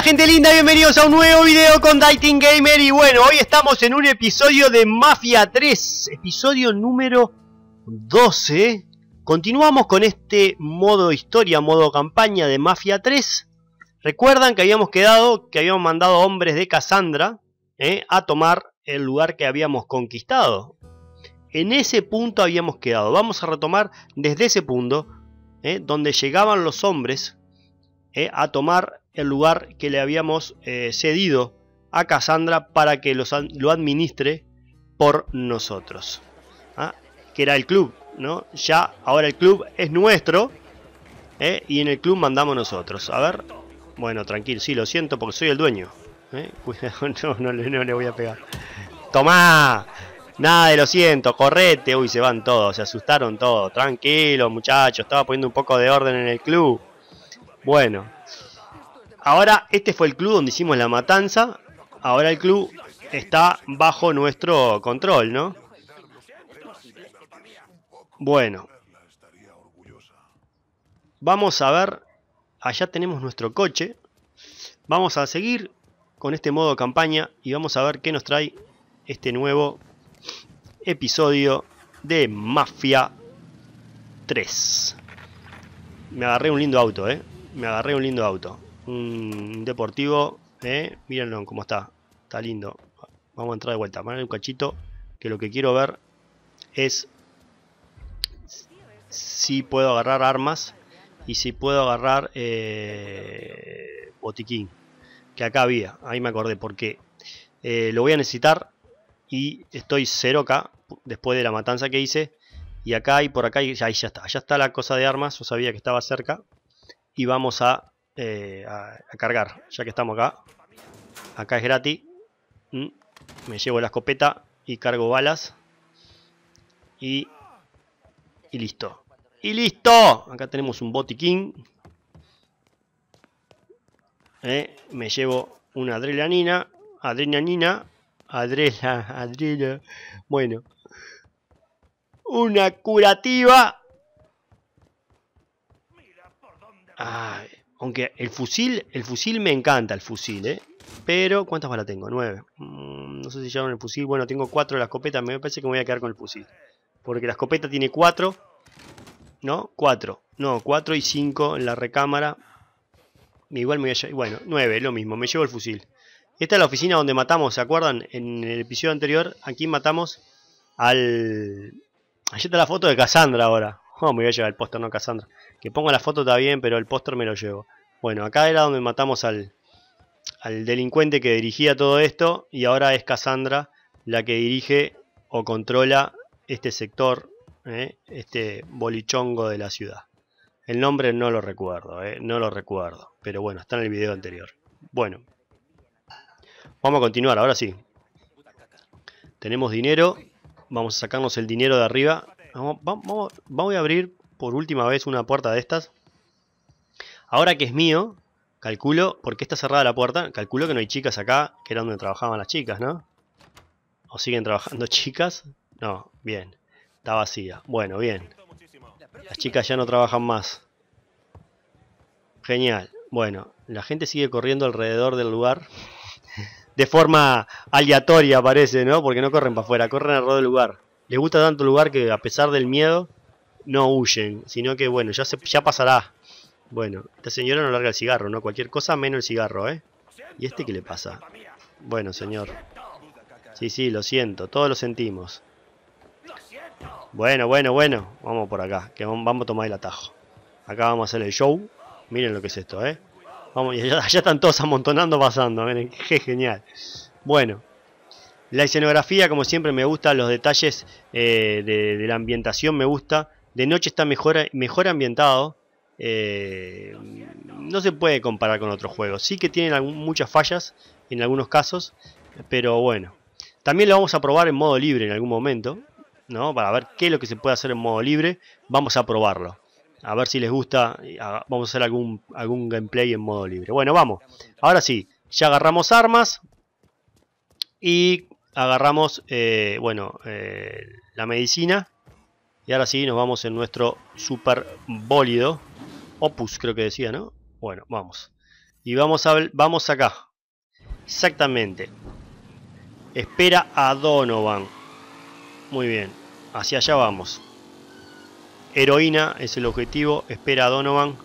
Hola gente linda, bienvenidos a un nuevo video con Daitin Gamer. Y bueno, hoy estamos en un episodio de Mafia 3, episodio número 12. Continuamos con este modo historia, modo campaña de Mafia 3. Recuerdan que habíamos quedado, que habíamos mandado hombres de Cassandra a tomar el lugar que habíamos conquistado. En ese punto habíamos quedado. Vamos a retomar desde ese punto, donde llegaban los hombres a tomar el lugar que le habíamos cedido a Cassandra para que lo administre por nosotros, que era el club, ¿no? Ya ahora el club es nuestro, y en el club mandamos nosotros. A ver, bueno, tranquilo, sí, lo siento porque soy el dueño. Cuidado, no le voy a pegar. Tomá, nada de lo siento, correte. Uy, se van todos, se asustaron todos. Tranquilo muchachos, estaba poniendo un poco de orden en el club. Bueno, ahora este fue el club donde hicimos la matanza. Ahora el club está bajo nuestro control, ¿no? Bueno, vamos a ver. Allá tenemos nuestro coche. Vamos a seguir con este modo campaña y vamos a ver qué nos trae este nuevo episodio de Mafia 3. Me agarré un lindo auto, me agarré un lindo auto. Un deportivo, mírenlo cómo está, está lindo. Vamos a entrar de vuelta, poner un cachito, que lo que quiero ver es si puedo agarrar armas y si puedo agarrar botiquín, que acá había, ahí me acordé, porque lo voy a necesitar y estoy 0K después de la matanza que hice. Y acá y por acá, y ahí ya está la cosa de armas, yo sabía que estaba cerca. Y vamos a cargar, ya que estamos acá. Acá es gratis. Me llevo la escopeta y cargo balas. Y listo. ¡Y listo! Acá tenemos un botiquín. Me llevo una adrenalina. Bueno. Una curativa. Ay. Aunque el fusil me encanta, el fusil, pero, ¿cuántas balas tengo? 9. No sé si llevaron el fusil. Bueno, tengo 4 de la escopeta. Me parece que me voy a quedar con el fusil. Porque la escopeta tiene 4. ¿No? 4. No, 4 y 5 en la recámara. Igual me voy a llevar. Bueno, 9, lo mismo. Me llevo el fusil. Esta es la oficina donde matamos, ¿se acuerdan? En el episodio anterior, aquí matamos al... Allí está la foto de Cassandra ahora. Oh, me voy a llevar el póster, no Cassandra. Que ponga la foto está bien, pero el póster me lo llevo. Bueno, acá era donde matamos al delincuente que dirigía todo esto. Y ahora es Cassandra la que dirige o controla este sector, este bolichongo de la ciudad. El nombre no lo recuerdo, no lo recuerdo. Pero bueno, está en el video anterior. Bueno, vamos a continuar, ahora sí. Tenemos dinero. Vamos a sacarnos el dinero de arriba. Vamos a abrir por última vez una puerta de estas. Ahora que es mío, calculo, porque está cerrada la puerta, calculo que no hay chicas acá, que era donde trabajaban las chicas, ¿no? ¿O siguen trabajando chicas? No, bien. Está vacía. Bueno, bien. Las chicas ya no trabajan más. Genial. Bueno, la gente sigue corriendo alrededor del lugar. De forma aleatoria parece, ¿no? Porque no corren para afuera, corren alrededor del lugar. Les gusta tanto el lugar que a pesar del miedo no huyen, sino que bueno, ya pasará. Bueno, esta señora no larga el cigarro, ¿no? Cualquier cosa menos el cigarro, ¿Y este qué le pasa? Bueno, señor. Sí, sí, lo siento, todos lo sentimos. Bueno, vamos por acá, que vamos a tomar el atajo. Acá vamos a hacer el show. Miren lo que es esto, Vamos, y allá están todos amontonando pasando, miren, qué genial. Bueno. La escenografía, como siempre, me gusta. Los detalles de la ambientación me gusta. De noche está mejor ambientado. No se puede comparar con otros juegos. Sí que tienen muchas fallas en algunos casos. Pero bueno. También lo vamos a probar en modo libre en algún momento, ¿no? Para ver qué es lo que se puede hacer en modo libre. Vamos a probarlo. A ver si les gusta. Vamos a hacer algún gameplay en modo libre. Bueno, vamos. Ahora sí. Ya agarramos armas. Y... agarramos, la medicina. Y ahora sí, nos vamos en nuestro super bólido. Opus, creo que decía, ¿no? Bueno, vamos. Y vamos acá. Exactamente. Espera a Donovan. Muy bien. Hacia allá vamos. Heroína es el objetivo. Espera a Donovan.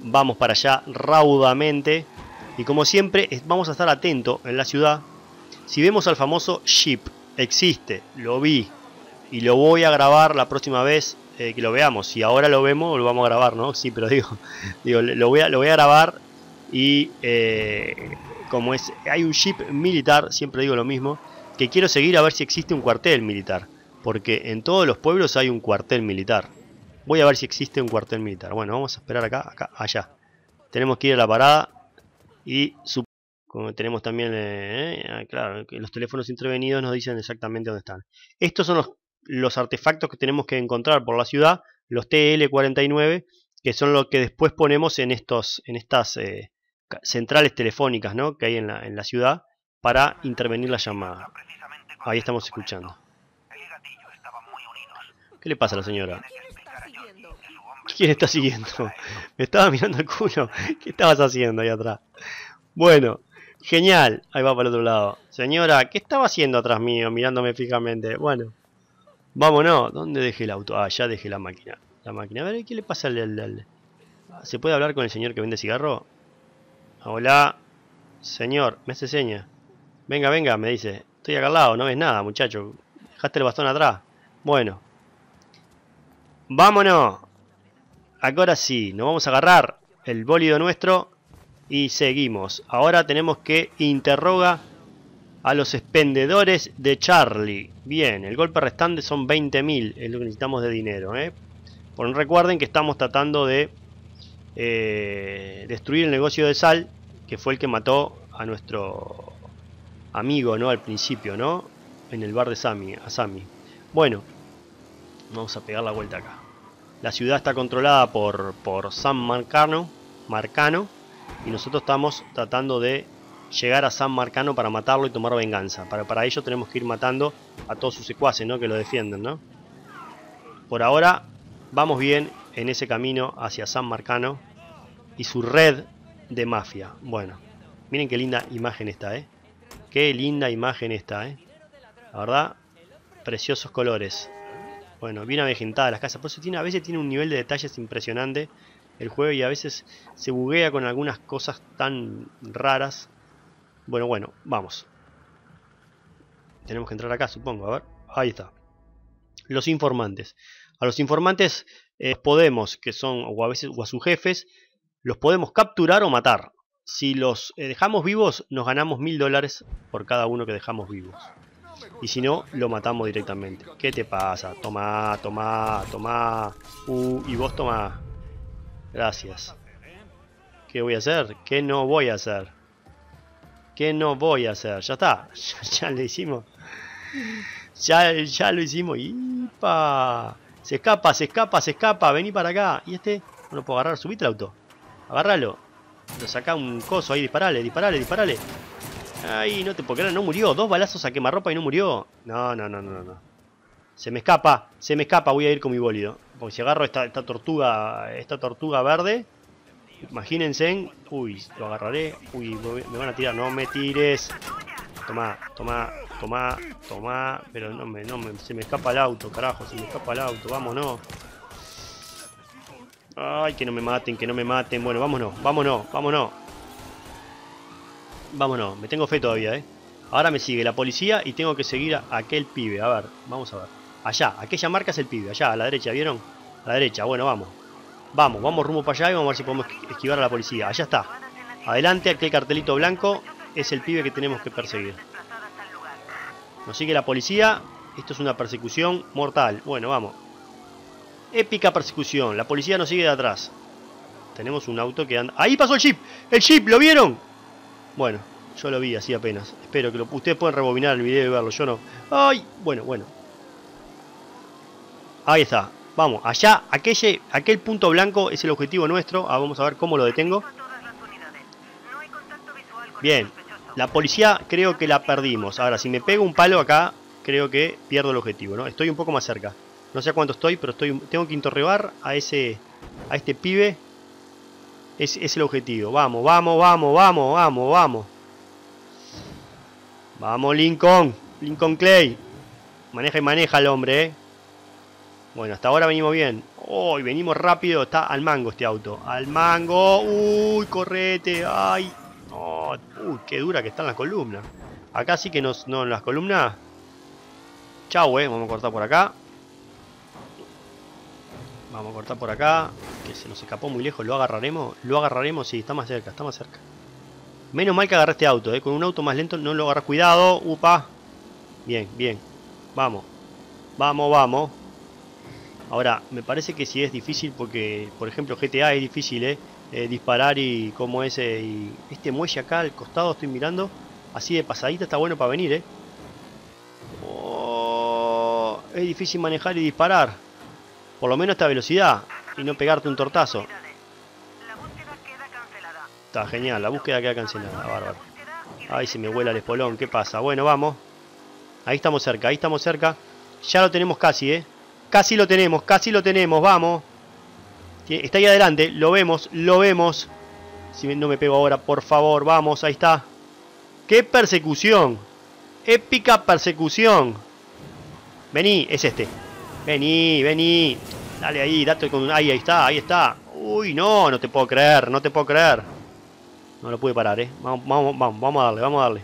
Vamos para allá raudamente. Y como siempre vamos a estar atentos en la ciudad. Si vemos al famoso Jeep. Existe. Lo vi. Y lo voy a grabar la próxima vez que lo veamos. Si ahora lo vemos, lo vamos a grabar, ¿no? Sí, pero digo lo voy a grabar. Y como es, hay un jeep militar, siempre digo lo mismo, que quiero seguir a ver si existe un cuartel militar. Porque en todos los pueblos hay un cuartel militar. Voy a ver si existe un cuartel militar. Bueno, vamos a esperar acá, allá. Tenemos que ir a la parada. Y tenemos también, claro, que los teléfonos intervenidos nos dicen exactamente dónde están. Estos son los artefactos que tenemos que encontrar por la ciudad. Los TL49, que son los que después ponemos en estas centrales telefónicas, ¿no? Que hay en la ciudad, para intervenir la llamada. Ahí estamos escuchando. ¿Qué le pasa a la señora? ¿Quién está siguiendo? Me estaba mirando el culo. ¿Qué estabas haciendo ahí atrás? Bueno, genial. Ahí va para el otro lado. Señora, ¿qué estaba haciendo atrás mío? Mirándome fijamente. Bueno, vámonos. ¿Dónde dejé el auto? Ah, ya dejé la máquina. La máquina. A ver, ¿qué le pasa al... ¿Se puede hablar con el señor que vende cigarro? Hola, señor, me hace seña. Venga, venga, me dice. Estoy acá al lado, no ves nada, muchacho. Dejaste el bastón atrás. Bueno. Vámonos. Ahora sí, nos vamos a agarrar el bólido nuestro y seguimos. Ahora tenemos que interrogar a los expendedores de Charlie. Bien, el golpe restante son 20.000, es lo que necesitamos de dinero, ¿eh? Bueno, recuerden que estamos tratando de destruir el negocio de Sal, que fue el que mató a nuestro amigo, ¿no? Al principio, ¿no? En el bar de Sammy, a Sammy. Bueno, vamos a pegar la vuelta acá. La ciudad está controlada por San Marcano, y nosotros estamos tratando de llegar a San Marcano para matarlo y tomar venganza. Para ello tenemos que ir matando a todos sus secuaces, ¿no? Que lo defienden, ¿no? Por ahora... Vamos bien en ese camino hacia San Marcano y su red de mafia. Bueno, miren qué linda imagen esta, ¿eh? Qué linda imagen esta, ¿eh? La verdad, preciosos colores. Bueno, bien avejentada las casas. Por eso a veces tiene un nivel de detalles impresionante el juego y a veces se buguea con algunas cosas tan raras. Bueno, vamos. Tenemos que entrar acá, supongo. A ver, ahí está. Los informantes. A los informantes podemos, que son, o a veces, o a sus jefes, los podemos capturar o matar. Si los dejamos vivos, nos ganamos $1000 por cada uno que dejamos vivos. Y si no, lo matamos directamente. ¿Qué te pasa? Tomá, tomá, tomá. Y vos tomá. Gracias. ¿Qué voy a hacer? ¿Qué no voy a hacer? ¿Qué no voy a hacer? Ya está. Ya lo hicimos. Ya lo hicimos. ¡Ipa! Se escapa, se escapa, se escapa. Vení para acá. Y este... No lo puedo agarrar. Subite el auto. Agárralo. Lo saca un coso ahí. Disparale, disparale, disparale. Ay, no te puedo creer. No murió. 2 balazos a quemarropa y no murió. No. Se me escapa. Se me escapa. Voy a ir con mi bólido. Porque si agarro esta tortuga verde... Imagínense. Uy, lo agarraré. Uy, me van a tirar. No me tires. Tomá, tomá. Tomá, tomá, pero se me escapa el auto, carajo, se me escapa el auto, vámonos. Ay, que no me maten, que no me maten. Bueno, vámonos, me tengo fe todavía, Ahora me sigue la policía y tengo que seguir a aquel pibe, a ver, vamos a ver. Allá, aquella marca es el pibe, allá, a la derecha, ¿vieron? A la derecha, bueno, vamos rumbo para allá y vamos a ver si podemos esquivar a la policía. Allá está, adelante, aquel cartelito blanco es el pibe que tenemos que perseguir. Nos sigue la policía. Esto es una persecución mortal. Bueno, vamos. Épica persecución. La policía nos sigue de atrás. Tenemos un auto que anda... ¡Ahí pasó el jeep! ¡El jeep! ¿Lo vieron? Bueno, yo lo vi así apenas. Espero que ustedes pueden rebobinar el video y verlo. Yo no... ¡Ay! Bueno. Ahí está. Vamos. Allá, aquel punto blanco es el objetivo nuestro. Ah, vamos a ver cómo lo detengo. Bien. La policía creo que la perdimos. Ahora, si me pego un palo acá, creo que pierdo el objetivo, ¿no? Estoy un poco más cerca. No sé a cuánto estoy, pero tengo que interrogar a este pibe. Es el objetivo. Vamos, vamos, vamos, vamos, vamos, vamos. Vamos, Lincoln. Lincoln Clay. Maneja y maneja el hombre, eh. Bueno, hasta ahora venimos bien. Oh, y venimos rápido. Está al mango este auto. Al mango. Uy, correte. Ay. Oh, uy, qué dura que están las columnas. Acá sí que nos... No, las columnas... Chau, eh. Vamos a cortar por acá. Vamos a cortar por acá. Que se nos escapó muy lejos. ¿Lo agarraremos? Lo agarraremos. Sí, está más cerca. Está más cerca. Menos mal que agarré este auto, eh. Con un auto más lento no lo agarré. Cuidado. Upa. Bien, bien. Vamos. Vamos, vamos. Ahora, me parece que sí es difícil porque, por ejemplo, GTA es difícil, disparar y como es, y este muelle acá al costado estoy mirando, así de pasadita está bueno para venir, Oh, es difícil manejar y disparar, por lo menos esta velocidad y no pegarte un tortazo. La búsqueda queda cancelada. Está genial, la búsqueda queda cancelada, bárbaro. Ay, se me vuela el espolón, ¿qué pasa? Bueno, vamos. Ahí estamos cerca, ahí estamos cerca. Ya lo tenemos casi, Casi lo tenemos, vamos. Está ahí adelante, lo vemos, Si no me pego ahora, por favor, vamos, ahí está. ¡Qué persecución! ¡Épica persecución! Vení, es este. Vení, vení. Dale ahí, date con... Ahí, ahí está, Uy, no, no te puedo creer, No lo pude parar, Vamos, vamos a darle,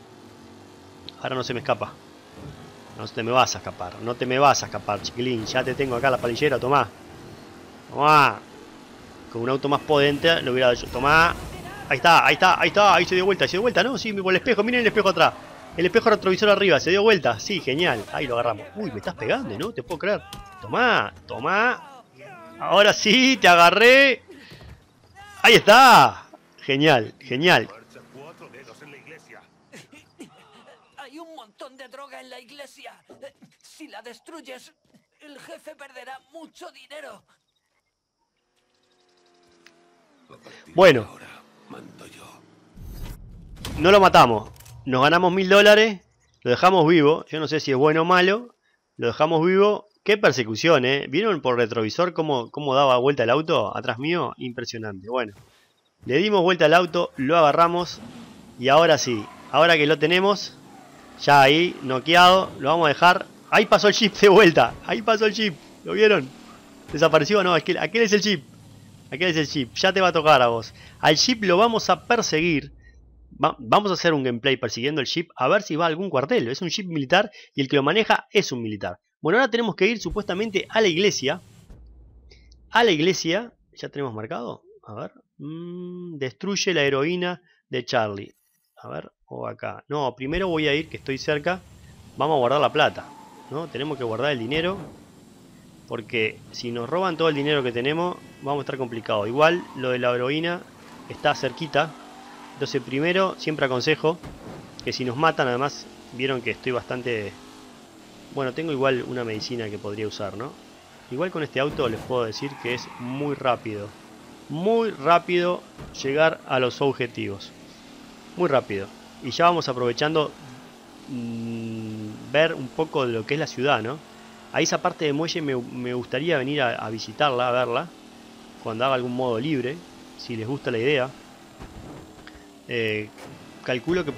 Ahora no se me escapa. No te me vas a escapar, chiquilín. Ya te tengo acá la palillera, tomá. Tomá. Con un auto más potente lo hubiera hecho. Tomá. Ahí está, ahí se dio vuelta, ¿no? Sí, por el espejo, miren el espejo atrás. El espejo retrovisor arriba, se dio vuelta. Sí, genial. Ahí lo agarramos. Uy, me estás pegando, ¿no? Te puedo creer. Tomá, Ahora sí, te agarré. Ahí está. Genial, De droga en la iglesia. Si la destruyes, el jefe perderá mucho dinero. Bueno, no lo matamos. Nos ganamos $1000. Lo dejamos vivo. Yo no sé si es bueno o malo. Lo dejamos vivo. Qué persecución, ¿Vieron por retrovisor cómo daba vuelta el auto atrás mío? Impresionante. Bueno, le dimos vuelta al auto, lo agarramos. Y ahora sí, ahora que lo tenemos... Ya ahí, noqueado, lo vamos a dejar. Ahí pasó el jeep de vuelta. Ahí pasó el jeep, ¿lo vieron? ¿Desapareció? No, aquel es el jeep. Aquel es el jeep, ya te va a tocar a vos. Al jeep lo vamos a perseguir. Vamos a hacer un gameplay persiguiendo el jeep. A ver si va a algún cuartel. Es un jeep militar y el que lo maneja es un militar. Bueno, ahora tenemos que ir supuestamente a la iglesia. A la iglesia. ¿Ya tenemos marcado? A ver. Destruye la heroína de Charlie. A ver, o acá. No, primero voy a ir, que estoy cerca. Vamos a guardar la plata, ¿no? Tenemos que guardar el dinero. Porque si nos roban todo el dinero que tenemos, vamos a estar complicados. Igual, lo de la heroína está cerquita. Entonces, primero, siempre aconsejo que si nos matan, además, vieron que estoy bastante... Bueno, tengo igual una medicina que podría usar, ¿no? Igual con este auto les puedo decir que es muy rápido. Muy rápido llegar a los objetivos. Muy rápido. Y ya vamos aprovechando ver un poco de lo que es la ciudad, ¿no? A esa parte de muelle me gustaría venir a visitarla, a verla. Cuando haga algún modo libre. Si les gusta la idea. Calculo que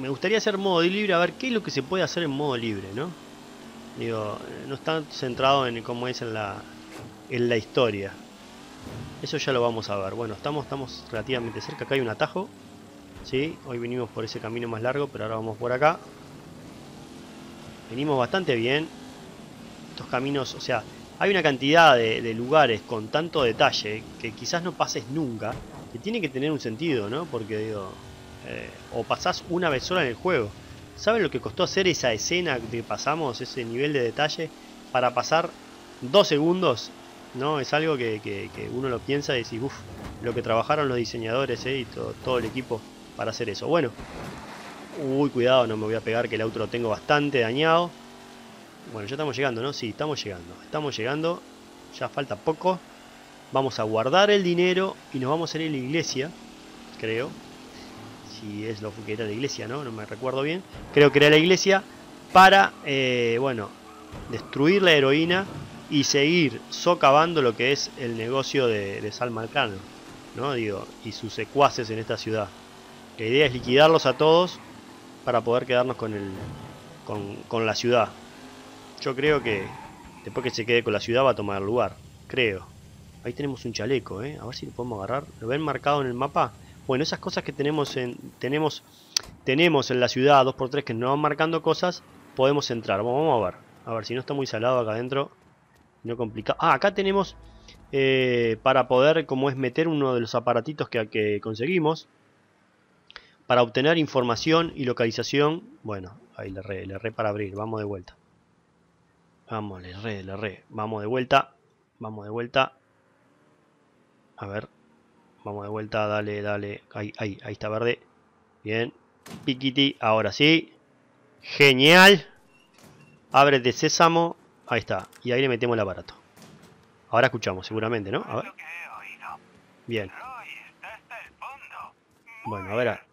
me gustaría hacer modo libre. A ver qué es lo que se puede hacer en modo libre, ¿no? Digo, no está centrado en cómo es en la historia. Eso ya lo vamos a ver. Bueno, estamos relativamente cerca. Acá hay un atajo. Sí, hoy venimos por ese camino más largo, pero ahora vamos por acá. Venimos bastante bien. Estos caminos, o sea, hay una cantidad de lugares con tanto detalle que quizás no pases nunca. Que tiene que tener un sentido, ¿no? Porque digo, o pasás una vez sola en el juego. ¿Saben lo que costó hacer esa escena que pasamos, ese nivel de detalle? Para pasar 2 segundos, ¿no? Es algo que uno lo piensa y decís, uff, lo que trabajaron los diseñadores, y todo el equipo para hacer eso. Bueno, uy, cuidado, no me voy a pegar, que el auto lo tengo bastante dañado. Bueno, ya estamos llegando, ¿no? Sí, estamos llegando, ya falta poco. Vamos a guardar el dinero y nos vamos a ir a la iglesia, creo. Si es lo que era la iglesia, ¿no? No me recuerdo bien. Creo que era la iglesia para, bueno, destruir la heroína y seguir socavando lo que es el negocio de San Marcano. ¿no? Digo, y sus secuaces en esta ciudad. La idea es liquidarlos a todos para poder quedarnos con la ciudad. Yo creo que después que se quede con la ciudad va a tomar lugar, creo. Ahí tenemos un chaleco, a ver si lo podemos agarrar. ¿Lo ven marcado en el mapa? Bueno, esas cosas que tenemos en la ciudad 2×3 que nos van marcando cosas, podemos entrar. Vamos a ver si no está muy salado acá adentro, no complicado. Ah, acá tenemos para poder, como es, meter uno de los aparatitos que conseguimos para obtener información y localización. Bueno, ahí le re para abrir, vamos de vuelta. Vamos, le re, vamos de vuelta. A ver, vamos de vuelta, dale, ahí está verde. Bien, piquiti, ahora sí. Genial. Ábrete, sésamo. Ahí está, y ahí le metemos el aparato. Ahora escuchamos, seguramente, ¿no? A ver. Bien. Bueno, a ver, acá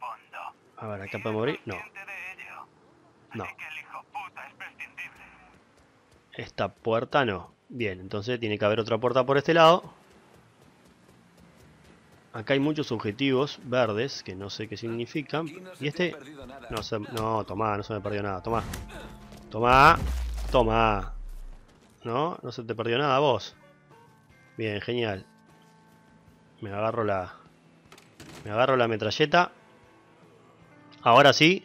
podemos abrir. No. Esta puerta no. Bien, entonces tiene que haber otra puerta por este lado. Acá hay muchos objetivos verdes que no sé qué significan. Y este... No, tomá, no se me perdió nada. Tomá. No se te perdió nada vos. Bien, genial. Me agarro la metralleta. Ahora sí.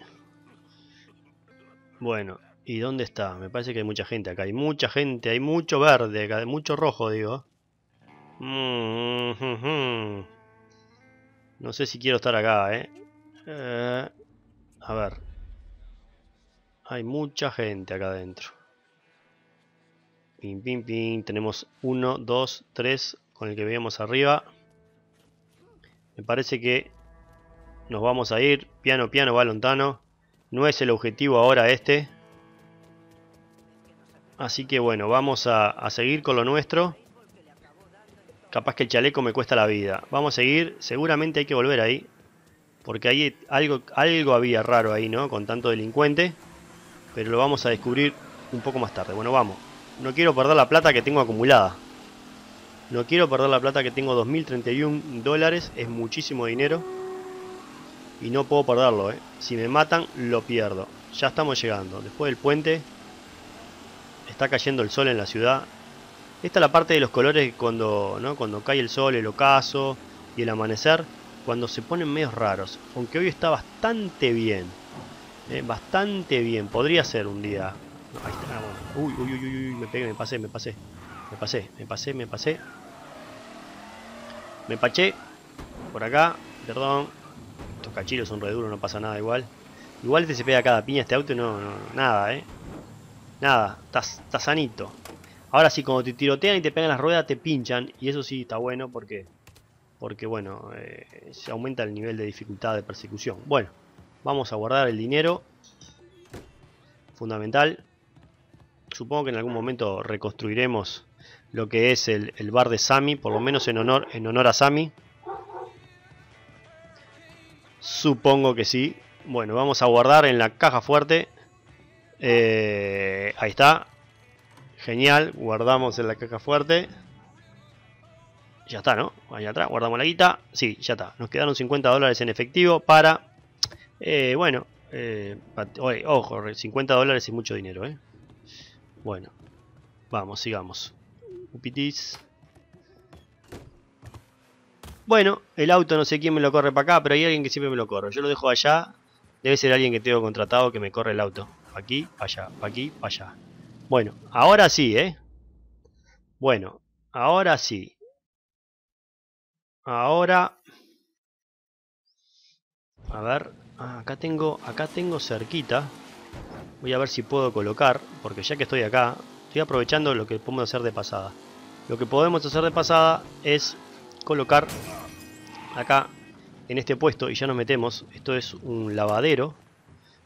Bueno, ¿y dónde está? Me parece que hay mucha gente acá. Hay mucho verde acá, hay mucho rojo, digo. No sé si quiero estar acá, a ver. Hay mucha gente acá adentro. Pim, pim, pim. Tenemos 1, 2, 3 con el que veíamos arriba. Me parece que nos vamos a ir. Piano, piano, va lontano. No es el objetivo ahora este. Así que bueno, vamos a seguir con lo nuestro. Capaz que el chaleco me cuesta la vida. Vamos a seguir. Seguramente hay que volver ahí. Porque ahí algo había raro ahí, ¿no? Con tanto delincuente. Pero lo vamos a descubrir un poco más tarde. Bueno, vamos. No quiero perder la plata que tengo acumulada. No quiero perder la plata que tengo. 2031 dólares. Es muchísimo dinero. Y no puedo perderlo, Si me matan, lo pierdo. Ya estamos llegando. Después del puente. Está cayendo el sol en la ciudad. Esta es la parte de los colores cuando, ¿no? Cuando cae el sol, el ocaso y el amanecer, cuando se ponen medios raros. Aunque hoy está bastante bien. Bastante bien. Podría ser un día. No, ahí está, bueno. Uy, me pegué, me pasé. Me paché. Por acá, perdón. Estos cachilos son re duros, no pasa nada igual. Igual este se pega cada piña, este auto, no, nada, Nada, está sanito. Ahora sí, cuando te tirotean y te pegan las ruedas, te pinchan. Y eso sí está bueno porque bueno, se aumenta el nivel de dificultad de persecución. Bueno, vamos a guardar el dinero. Fundamental. Supongo que en algún momento reconstruiremos lo que es el bar de Sammy. Por lo menos en honor a Sammy. Supongo que sí. Bueno, vamos a guardar en la caja fuerte. Ahí está. Genial, guardamos en la caja fuerte. Ya está, ¿no? Allá atrás, guardamos la guita. Sí, ya está. Nos quedaron 50 dólares en efectivo para... bueno, ojo, 50 dólares es mucho dinero, Bueno, vamos, sigamos. Upitis. Bueno, el auto no sé quién me lo corre para acá, pero hay alguien que siempre me lo corre. Yo lo dejo allá. Debe ser alguien que tengo contratado que me corre el auto. Aquí, para allá, para aquí, para allá. Bueno, ahora sí, Bueno, ahora sí. Ahora. A ver, acá tengo cerquita. Voy a ver si puedo colocar, porque ya que estoy acá, estoy aprovechando lo que podemos hacer de pasada. Lo que podemos hacer de pasada es colocar acá, en este puesto, y ya nos metemos. Esto es un lavadero.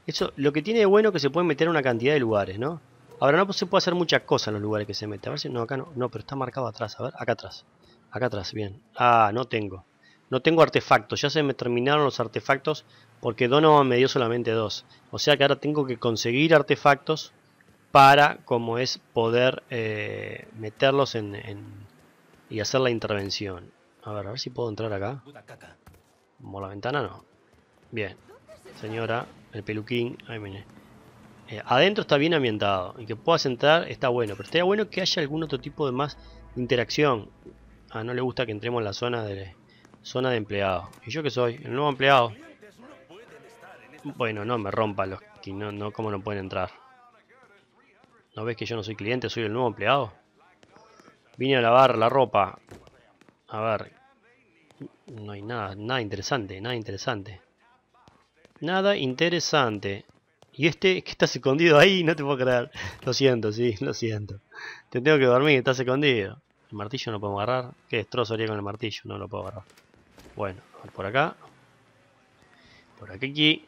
Eso, lo que tiene de bueno es que se pueden meter una cantidad de lugares, ¿no? Ahora no se puede hacer muchas cosas en los lugares que se mete. A ver si... No, acá no. No, pero está marcado atrás. A ver, acá atrás, bien. Ah, no tengo artefactos. Ya se me terminaron los artefactos porque Donovan me dio solamente 2. O sea que ahora tengo que conseguir artefactos para, como es, poder meterlos y hacer la intervención. A ver si puedo entrar acá. Como la ventana no. Bien. Señora, el peluquín. Ahí viene. Adentro está bien ambientado. Y que puedas entrar está bueno. Pero estaría bueno que haya algún otro tipo de más interacción. Ah, no le gusta que entremos en la zona de empleado. ¿Y yo qué soy? El nuevo empleado. Bueno, no me rompan los que no, ¿cómo no pueden entrar? ¿No ves que yo no soy cliente? Soy el nuevo empleado. Vine a lavar la ropa. A ver. No hay nada interesante, nada interesante. Nada interesante. Y este que estás escondido ahí, no te puedo creer. Lo siento, sí, lo siento. Te tengo que dormir, estás escondido. El martillo no puedo agarrar. Qué destrozo haría con el martillo, no lo puedo agarrar. Bueno, por acá. Por aquí.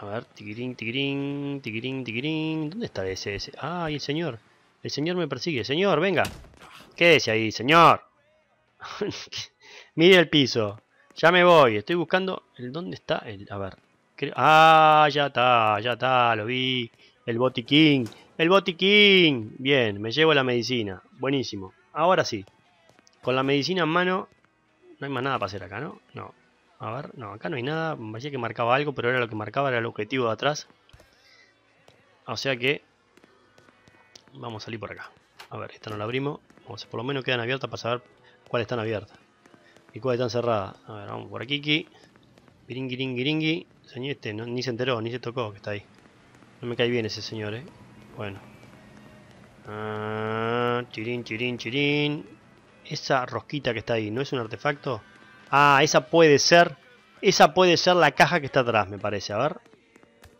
A ver, tiquirín, tiquirín, tiquirín, tiquirín. ¿Dónde está ese? Ah, y el señor. El señor me persigue. Señor, venga. Quédese ahí, señor. Mire el piso. Ya me voy. Estoy buscando el dónde está el. A ver. Ah, ya está, lo vi. El botiquín. El botiquín. Bien, me llevo la medicina. Buenísimo. Ahora sí. Con la medicina en mano. No hay más nada para hacer acá, ¿no? No. A ver, no, acá no hay nada. Me parecía que marcaba algo, pero era lo que marcaba, era el objetivo de atrás. O sea que vamos a salir por acá. A ver, esta no la abrimos. O sea, por lo menos quedan abiertas para saber cuáles están abiertas y cuáles están cerradas. A ver, vamos por aquí. Piringuiringuiringui. Señor, este no, ni se enteró, ni se tocó que está ahí. No me cae bien ese señor, eh. Bueno. Ah, chirín, chirín, chirín. Esa rosquita que está ahí, ¿no es un artefacto? Ah, esa puede ser la caja que está atrás, me parece. A ver.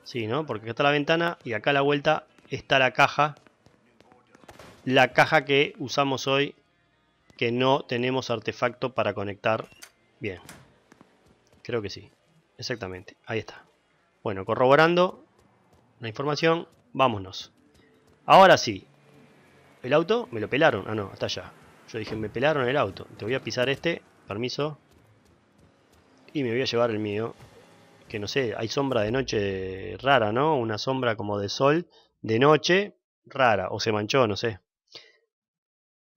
Sí, ¿no? Porque acá está la ventana y acá a la vuelta está la caja. La caja que usamos hoy, que no tenemos artefacto para conectar. Bien. Creo que sí. Exactamente. Ahí está. Bueno, corroborando la información, vámonos. Ahora sí. El auto me lo pelaron. Ah, no, hasta allá. Yo dije, me pelaron el auto. Te voy a pisar este. Permiso. Y me voy a llevar el mío. Que no sé, hay sombra de noche rara, ¿no? Una sombra como de sol de noche rara. O se manchó, no sé.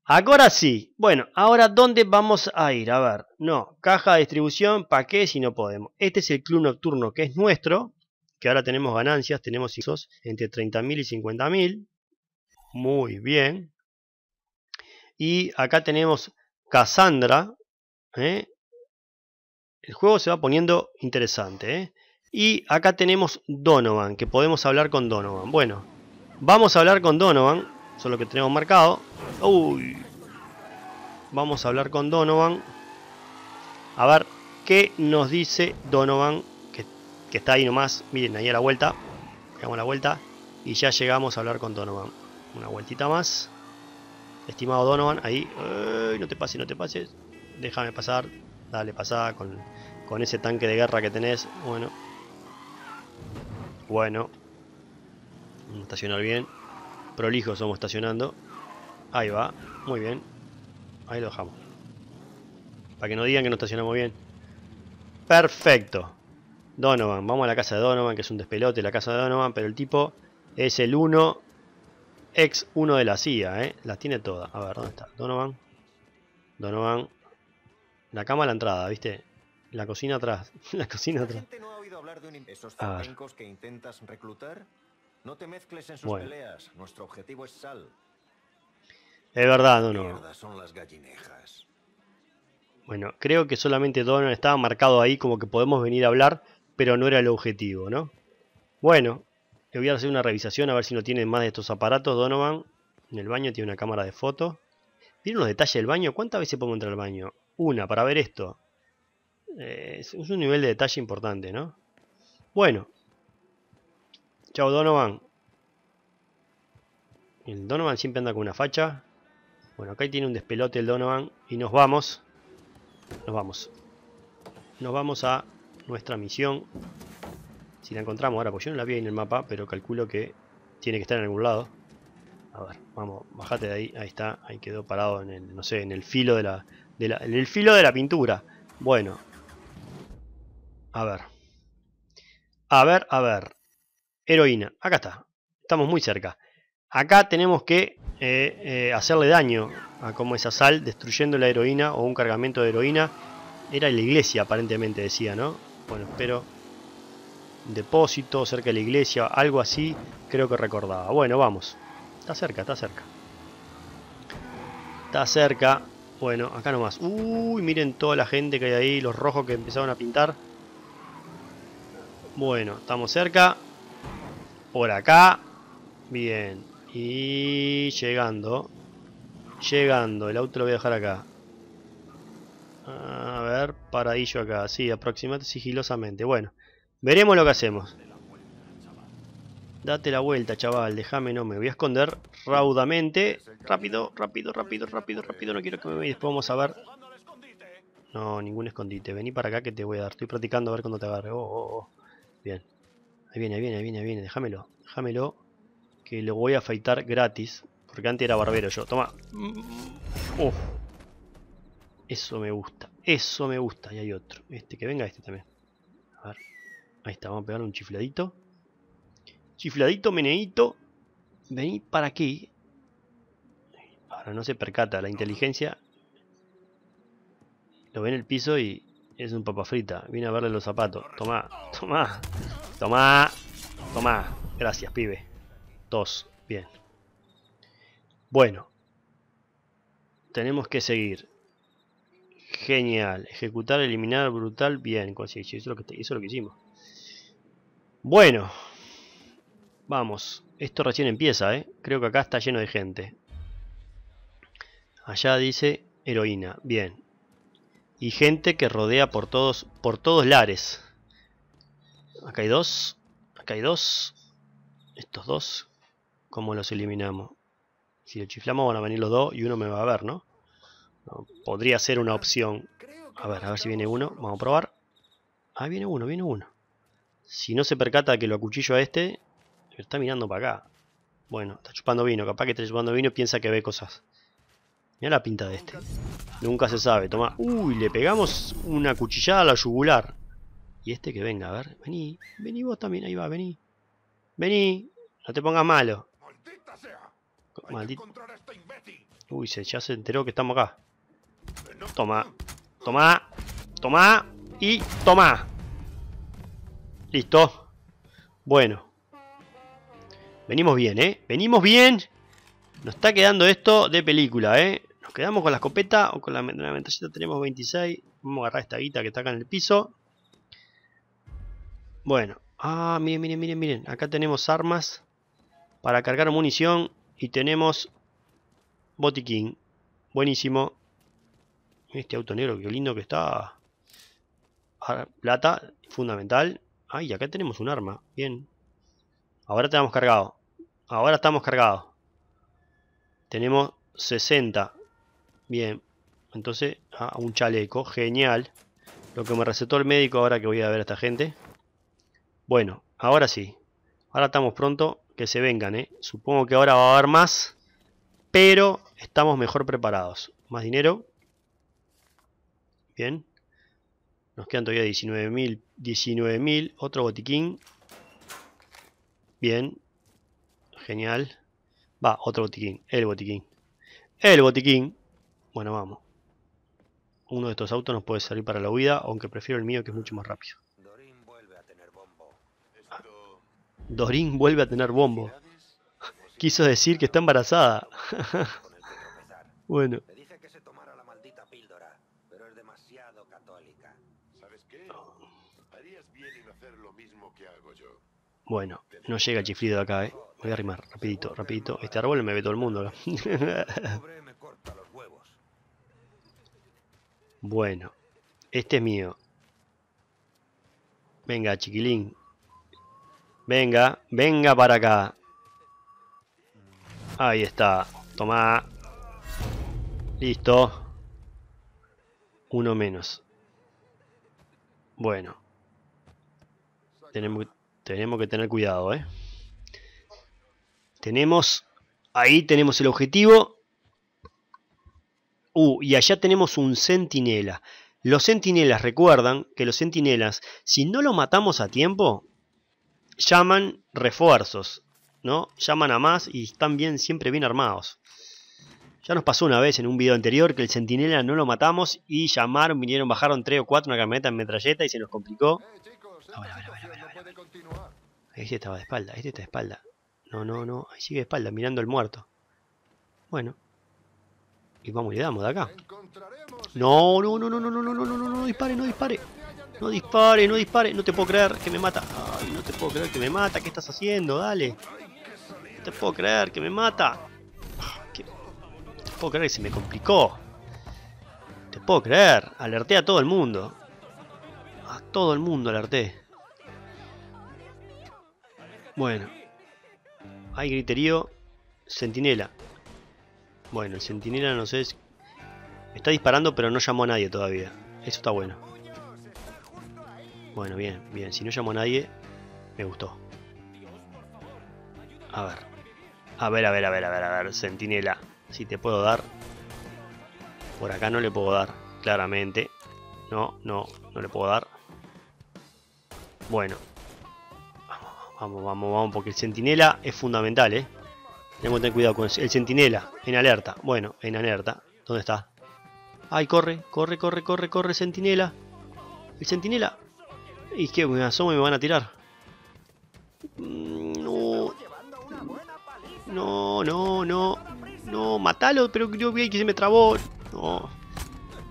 Ahora sí. Bueno, ahora ¿dónde vamos a ir? A ver. No, caja de distribución. ¿Para qué si no podemos? Este es el club nocturno que es nuestro. Que ahora tenemos ganancias. Tenemos ingresos entre 30.000 y 50.000. Muy bien. Y acá tenemos Cassandra. El juego se va poniendo interesante, Y acá tenemos Donovan, que podemos hablar con Donovan. Bueno, vamos a hablar con Donovan. Eso es lo que tenemos marcado. Uy. Vamos a hablar con Donovan. A ver qué nos dice Donovan, que está ahí nomás. Miren, ahí a la vuelta. Pegamos la vuelta y ya llegamos a hablar con Donovan. Una vueltita más. Estimado Donovan, ahí. Ay, no te pases, no te pases. Déjame pasar, dale pasada con ese tanque de guerra que tenés. Bueno, vamos a estacionar bien. Prolijo somos estacionando. Ahí va, muy bien. Ahí lo dejamos. Para que no digan que no estacionamos bien. Perfecto. Donovan, vamos a la casa de Donovan, que es un despelote la casa de Donovan, pero el tipo es el ex uno de la CIA, Las tiene todas. A ver, ¿dónde está? Donovan. Donovan. La cama a la entrada, ¿viste? La cocina atrás. La cocina atrás. A ver. Bueno. Es verdad, Donovan. Bueno, creo que solamente Donovan estaba marcado ahí como que podemos venir a hablar, pero no era el objetivo, ¿no? Bueno, le voy a hacer una revisación a ver si no tiene más de estos aparatos, Donovan. En el baño tiene una cámara de foto. ¿Vieron los detalles del baño? ¿Cuántas veces podemos entrar al baño? Una, para ver esto. Es un nivel de detalle importante, ¿no? Bueno. Chao, Donovan. El Donovan siempre anda con una facha. Bueno, acá tiene un despelote el Donovan. Y nos vamos. Nos vamos. Nos vamos a nuestra misión. Si la encontramos ahora, pues yo no la vi ahí en el mapa, pero calculo que tiene que estar en algún lado. A ver, vamos, bajate de ahí. Ahí está, ahí quedó parado en el, no sé, en el filo de la... el filo de la pintura. Bueno. A ver. A ver, a ver. Heroína. Acá está. Estamos muy cerca. Acá tenemos que hacerle daño. a cómo esa sal, destruyendo la heroína o un cargamento de heroína. Era la iglesia, aparentemente decía, ¿no? Bueno, espero. Un depósito cerca de la iglesia, algo así, creo que recordaba. Bueno, vamos. Está cerca, está cerca. Está cerca. Bueno, acá nomás. Uy, miren toda la gente que hay ahí, los rojos que empezaron a pintar. Bueno, estamos cerca. Por acá. Bien. Y llegando. Llegando. El auto lo voy a dejar acá. A ver, paradillo acá. Sí, aproximate sigilosamente. Bueno, veremos lo que hacemos. Date la vuelta, chaval. Déjame, no me voy a esconder raudamente. Rápido, rápido, rápido, rápido, rápido. No quiero que me veáis. Después vamos a ver. No, ningún escondite. Vení para acá que te voy a dar. Estoy practicando a ver cuando te agarre. Bien. Ahí viene, ahí viene, ahí viene, ahí viene. Déjamelo, déjamelo. Que lo voy a afeitar gratis. Porque antes era barbero yo. Toma. Uf. Eso me gusta. Eso me gusta. Y hay otro. Este, que venga este también. A ver. Ahí está. Vamos a pegarle un chifladito. Chifladito, meneíto. Vení para aquí. Ahora no se percata la inteligencia. Lo ve en el piso y es un papafrita. Viene a verle los zapatos. Tomá, tomá, tomá, tomá. Gracias, pibe. Dos. Bien. Bueno. Tenemos que seguir. Genial. Ejecutar, eliminar, brutal. Bien. Eso es lo que, hicimos. Bueno. Vamos. Esto recién empieza, ¿eh? Creo que acá está lleno de gente. Allá dice heroína. Bien. Y gente que rodea por todos lares. Acá hay dos. Acá hay dos. Estos dos. ¿Cómo los eliminamos? Si lo chiflamos van a venir los dos y uno me va a ver, ¿no? No, podría ser una opción. A ver si viene uno. Vamos a probar. Ah, viene uno, viene uno. Si no se percata que lo acuchillo a este, está mirando para acá. Bueno, está chupando vino. Capaz que está chupando vino y piensa que ve cosas. Mirá la pinta de este. Nunca se sabe. Toma. Uy, le pegamos una cuchillada a la yugular. Y este que venga, a ver. Vení. Vení vos también. Ahí va, vení. Vení. No te pongas malo. Maldito. Uy, ya se enteró que estamos acá. Toma. Toma. Toma. Y toma. Listo. Bueno. Venimos bien, ¿eh? Venimos bien. Nos está quedando esto de película, ¿eh? Nos quedamos con la escopeta o con la metralleta. Tenemos 26. Vamos a agarrar esta guita que está acá en el piso. Bueno. Ah, miren, miren, miren, miren. Acá tenemos armas para cargar munición. Y tenemos botiquín. Buenísimo. Este auto negro, qué lindo que está. Ahora, plata, fundamental. Ay, acá tenemos un arma. Bien. Ahora tenemos cargado. Ahora estamos cargados. Tenemos 60. Bien. Entonces, un chaleco. Genial. Lo que me recetó el médico ahora que voy a ver a esta gente. Bueno, ahora sí. Ahora estamos pronto que se vengan, ¿eh? Supongo que ahora va a haber más. Pero estamos mejor preparados. Más dinero. Bien. Nos quedan todavía 19.000. 19.000. Otro botiquín. Bien. Genial. Va, otro botiquín. El botiquín. El botiquín. Bueno, vamos. Uno de estos autos nos puede servir para la huida, aunque prefiero el mío que es mucho más rápido. Dorín vuelve a tener bombo. Dorín vuelve a tener bombo. Quiso decir que está embarazada. Bueno. Le dije que se tomara la maldita píldora, pero es demasiado católica. ¿Sabes qué? Harías bien en hacer lo mismo que hago yo. Bueno, no llega el chiflido de acá, ¿eh? Voy a arrimar, rapidito, rapidito. Este árbol me ve todo el mundo, ¿no? Bueno, este es mío. Venga, chiquilín. Venga, venga para acá. Ahí está. Toma. Listo. Uno menos. Bueno. Tenemos que tener cuidado, ¿eh? Tenemos, ahí tenemos el objetivo. Y allá tenemos un centinela. Los centinelas, recuerdan que los centinelas, si no los matamos a tiempo, llaman refuerzos, ¿no? Llaman a más y están bien, siempre bien armados. Ya nos pasó una vez en un video anterior que el centinela no lo matamos y llamaron, vinieron, bajaron 3 o 4 una camioneta en metralleta y se nos complicó. A ver. Este estaba de espalda, este está de espalda. No, ahí sigue de espalda, mirando el muerto. Bueno. Y vamos y le damos de acá. No, dispare. No dispare, no te puedo creer que me mata. Ay, no te puedo creer que me mata, ¿qué estás haciendo? Dale. No te puedo creer que me mata. No te puedo creer que se me complicó. No te puedo creer, alerté a todo el mundo. A todo el mundo alerté. Bueno. Hay griterío. Centinela. Bueno, el centinela no sé... Está disparando pero no llamó a nadie todavía. Eso está bueno. Bueno, bien, si no llamo a nadie, me gustó. A ver, centinela, si te puedo dar. Por acá no le puedo dar, claramente. No le puedo dar. Bueno. Vamos, porque el centinela es fundamental, ¿eh? Tenemos que tener cuidado con el centinela, en alerta. Bueno, en alerta. ¿Dónde está? Ay, corre, centinela. El centinela. ¿Y qué? Me asomo y me van a tirar. No, matalo, pero yo vi que se me trabó.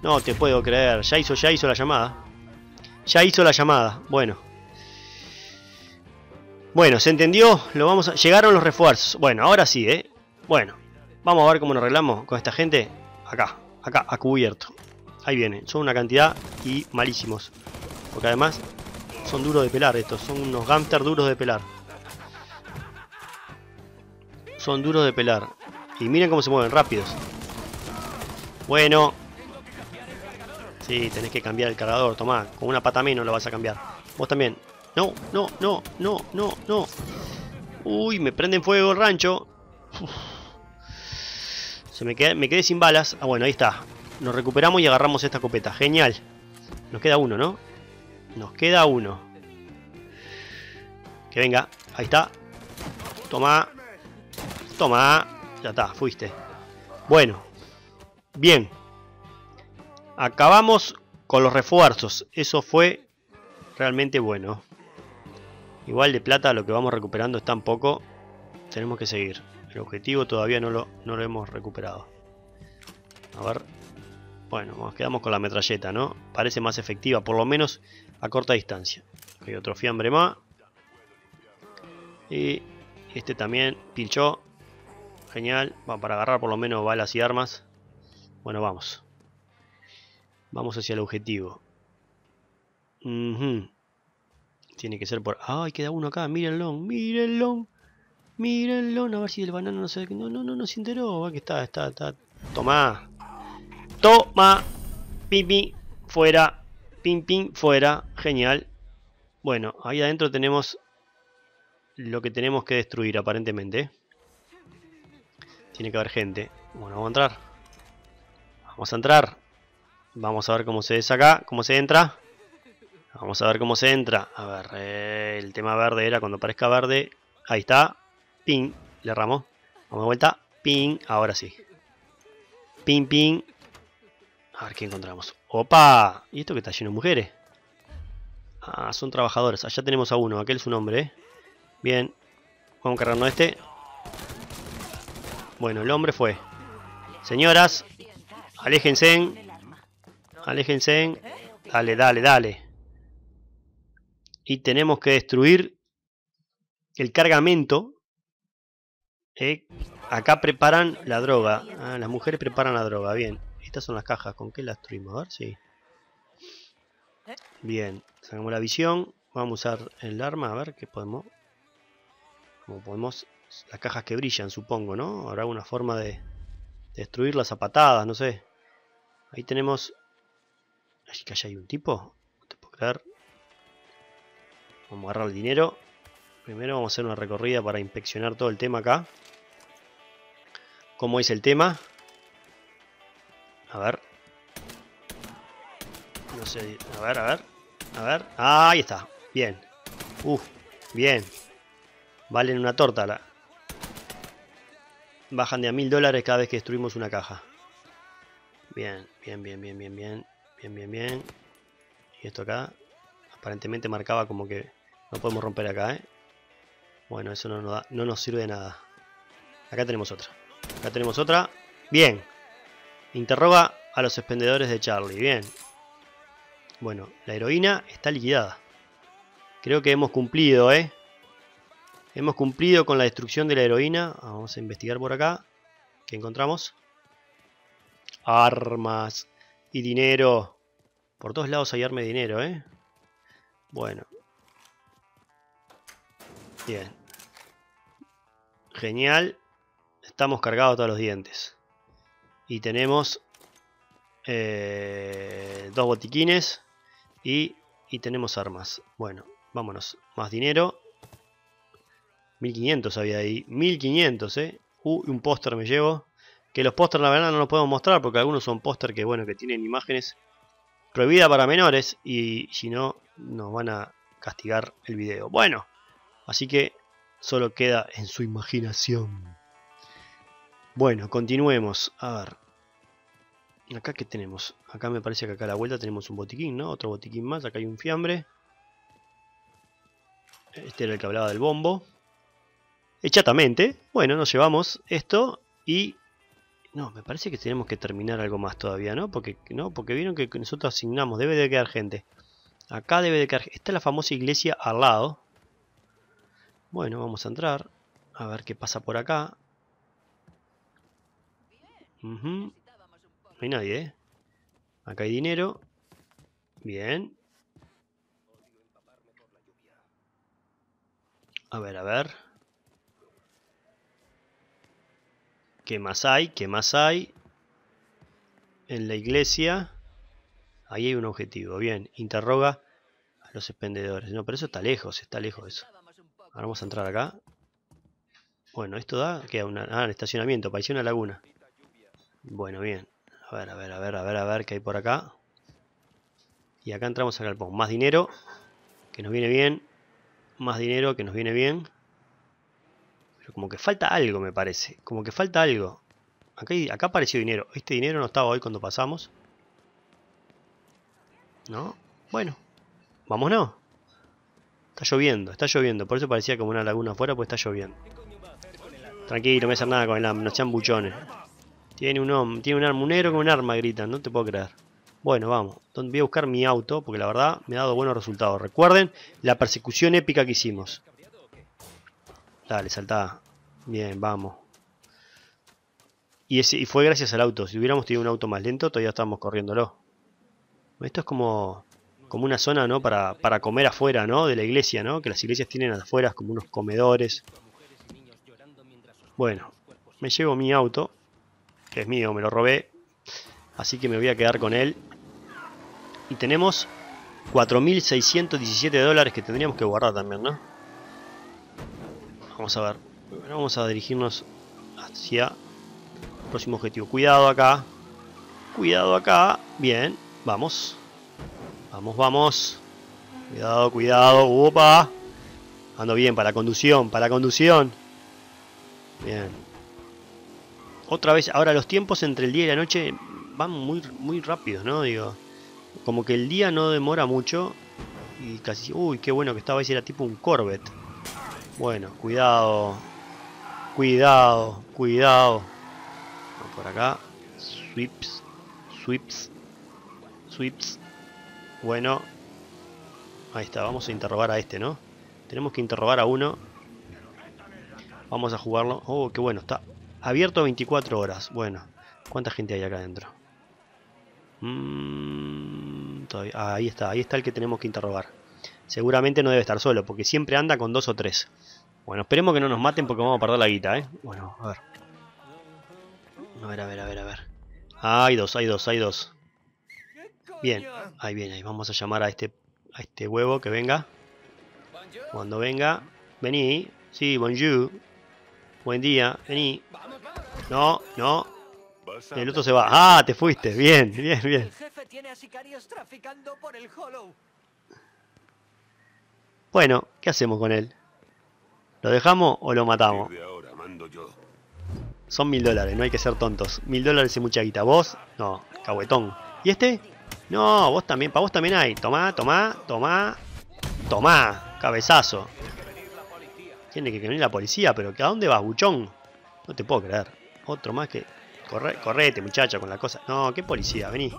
No te puedo creer. Ya hizo la llamada. Bueno. Bueno, se entendió. Llegaron los refuerzos. Bueno, ahora sí, ¿eh? Bueno. Vamos a ver cómo nos arreglamos con esta gente. Acá, a cubierto. Ahí vienen. Son una cantidad y malísimos. Porque además... Son duros de pelar estos, son unos gámster duros de pelar. Y miren cómo se mueven, rápidos. Bueno. Sí, tenés que cambiar el cargador, tomá. Con una pata menos lo vas a cambiar. Vos también. No. Uy, me prenden fuego el rancho. Uf. Me quedé sin balas. Ah, bueno, ahí está. Nos recuperamos y agarramos esta escopeta. Genial. Nos queda uno, ¿no? Que venga, ahí está. Toma. Ya está, fuiste. Bueno. Bien. Acabamos con los refuerzos. Eso fue realmente bueno. Igual de plata lo que vamos recuperando es tan poco. Tenemos que seguir. El objetivo todavía no lo hemos recuperado. A ver. Bueno, nos quedamos con la metralleta, ¿no? Parece más efectiva, por lo menos a corta distancia. Hay otro fiambre más. Y este también pinchó. Genial. Va para agarrar por lo menos balas y armas. Bueno, vamos. Vamos hacia el objetivo. Tiene que ser por... ¡Ay, queda uno acá! ¡Mírenlo! A ver si el banano no se... No se enteró. Aquí está. Toma, pim, fuera, pim, fuera, genial. Bueno, ahí adentro tenemos lo que tenemos que destruir aparentemente. Tiene que haber gente. Bueno, vamos a entrar. Vamos a ver cómo se saca, cómo se entra. A ver, el tema verde era cuando aparezca verde. Ahí está, pim, le erramos. Vamos de vuelta, pim, ahora sí. Pim. A ver qué encontramos. ¡Opa! ¿Y esto que está lleno de mujeres? Ah, son trabajadoras. Allá tenemos a uno. Aquel es un hombre, ¿eh? Bien. Vamos a cargarnos a este. Bueno, el hombre fue. Señoras, aléjense. Dale. Y tenemos que destruir el cargamento. Acá preparan la droga. Ah, las mujeres preparan la droga. Bien. Estas son las cajas, ¿con qué las destruimos? A ver, sí. Bien, sacamos la visión. Vamos a usar el arma, a ver qué podemos. Las cajas que brillan, supongo, ¿no? Habrá una forma de destruir las zapatadas, no sé. Ahí tenemos. Allí que allá hay un tipo. No te puedo creer. Vamos a agarrar el dinero. Primero vamos a hacer una recorrida para inspeccionar todo el tema acá. ¿Cómo es el tema? A ver. No sé. A ver. Ah, ahí está. Bien. Bien. Valen una torta. bajan de a $1000 cada vez que destruimos una caja. Bien, bien, bien, bien, bien, bien, bien, bien, bien. Y esto acá, aparentemente marcaba como que no podemos romper acá, ¿eh? Bueno, eso no nos da, no nos sirve de nada. Acá tenemos otra. Acá tenemos otra. Bien. Interroga a los expendedores de Charlie. Bien. Bueno, la heroína está liquidada. Creo que hemos cumplido, ¿eh? Hemos cumplido con la destrucción de la heroína. Vamos a investigar por acá. ¿Qué encontramos? Armas y dinero. Por todos lados hay armas y dinero, ¿eh? Bueno. Bien. Genial. Estamos cargados todos los dientes. Y tenemos... 2 botiquines. Y tenemos armas. Bueno, vámonos. Más dinero. 1500 había ahí. 1500, un póster me llevo. Que los pósters la verdad no los podemos mostrar, porque algunos son póster que, bueno, que tienen imágenes prohibidas para menores. Y si no, nos van a castigar el video. Bueno, así que solo queda en su imaginación. Bueno, continuemos. A ver. Acá que tenemos, acá me parece que acá a la vuelta tenemos un botiquín, ¿no? Otro botiquín más, acá hay un fiambre. Este era el que hablaba del bombo. Echatamente, bueno, nos llevamos esto y... No, me parece que tenemos que terminar algo más todavía, ¿no? Porque, ¿no? Porque vieron que nosotros asignamos, debe de quedar gente. Acá debe de quedar gente. Esta es la famosa iglesia al lado. Bueno, vamos a entrar, a ver qué pasa por acá. Uh-huh. No hay nadie, ¿eh? Acá hay dinero. Bien. A ver, a ver. ¿Qué más hay? ¿Qué más hay? En la iglesia. Ahí hay un objetivo. Bien. Interroga a los expendedores. No, pero eso está lejos eso. Ahora vamos a entrar acá. Bueno, esto da... Queda una... Ah, el estacionamiento. Parecía una laguna. Bueno, bien. A ver, a ver, a ver, a ver, a ver qué hay por acá. Y acá entramos al galpón. Más dinero, que nos viene bien. Más dinero, que nos viene bien. Pero como que falta algo, me parece. Como que falta algo. Acá, acá apareció dinero. Este dinero no estaba hoy cuando pasamos. ¿No? Bueno. Vámonos. Está lloviendo. Por eso parecía como una laguna afuera, pues está lloviendo. Tranquilo, no voy a hacer nada con el arma. No sean buchones. Tiene un arma, un negro con un arma, gritan, no te puedo creer. Bueno, vamos, voy a buscar mi auto, porque la verdad me ha dado buenos resultados. Recuerden la persecución épica que hicimos. Dale, saltá. Bien, vamos. Y fue gracias al auto. Si hubiéramos tenido un auto más lento, todavía estábamos corriéndolo. Esto es como una zona, ¿no? Para comer afuera, ¿no? De la iglesia, ¿no? Que las iglesias tienen afuera como unos comedores. Bueno, me llevo mi auto. Que es mío, me lo robé. Así que me voy a quedar con él. Y tenemos $4.617 que tendríamos que guardar también, ¿no? Vamos a ver. Vamos a dirigirnos hacia el próximo objetivo. Cuidado acá. Cuidado acá. Bien, vamos. Vamos, vamos. Cuidado, cuidado. Opa. Ando bien, para conducción, para conducción. Bien. Otra vez, ahora los tiempos entre el día y la noche van muy rápidos, ¿no? Digo, como que el día no demora mucho y casi... Uy, qué bueno que estaba ese, era tipo un Corvette. Bueno, cuidado. Cuidado, cuidado. Por acá. Sweeps, sweeps, sweeps. Bueno. Ahí está, vamos a interrogar a este, ¿no? Tenemos que interrogar a uno. Vamos a jugarlo. Oh, qué bueno, está... Abierto 24 horas. Bueno, ¿cuánta gente hay acá adentro? Ahí está el que tenemos que interrogar. Seguramente no debe estar solo, porque siempre anda con 2 o 3. Bueno, esperemos que no nos maten porque vamos a perder la guita, ¿eh? Bueno, a ver. A ver, a ver, a ver, a ver. Ah, hay 2, hay 2, hay 2. Bien, ahí viene, ahí vamos a llamar a este huevo que venga. Cuando venga, vení. Sí, bonjour. Buen día, vení. No, no. El otro se va. Ah, te fuiste. Bien, bien, bien. El jefe tiene a sicarios traficando por el Hollow. Bueno, ¿qué hacemos con él? ¿Lo dejamos o lo matamos? Son $1000, no hay que ser tontos. $1000 es mucha guita. Vos, no, cahuetón. ¿Y este? No, vos también, para vos también hay. Tomá, tomá, tomá, tomá. Cabezazo. Tiene que venir la policía, pero ¿a dónde vas, buchón? No te puedo creer. Otro más que... Correte, muchacha, con la cosa. No, qué policía, vení.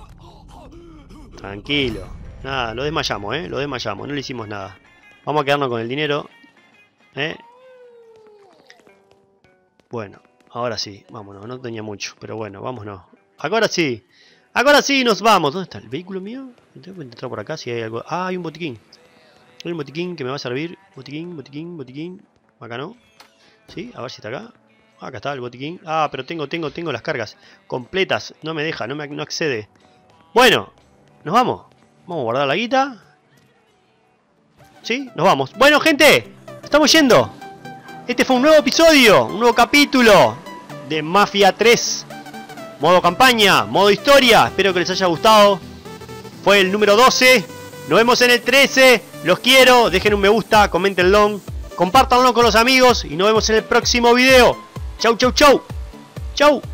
Tranquilo. Nada, lo desmayamos, lo desmayamos. No le hicimos nada. Vamos a quedarnos con el dinero. Bueno. Ahora sí, vámonos, no tenía mucho, pero bueno, vámonos. Ahora sí nos vamos. ¿Dónde está el vehículo mío? Voy a entrar por acá si hay algo. Ah, hay un botiquín. Hay un botiquín que me va a servir. Botiquín, botiquín, botiquín. Acá no. Sí, a ver si está acá. Acá está el botiquín. Ah, pero tengo las cargas completas. No me deja, no accede. Bueno, nos vamos. Vamos a guardar la guita. Sí, nos vamos. Bueno, gente, estamos yendo. Este fue un nuevo episodio, un nuevo capítulo de Mafia 3. Modo campaña, modo historia. Espero que les haya gustado. Fue el número 12. Nos vemos en el 13. Los quiero. Dejen un me gusta, comentenlo. Compártanlo con los amigos. Y nos vemos en el próximo video. Chau, chau, chau. Chau.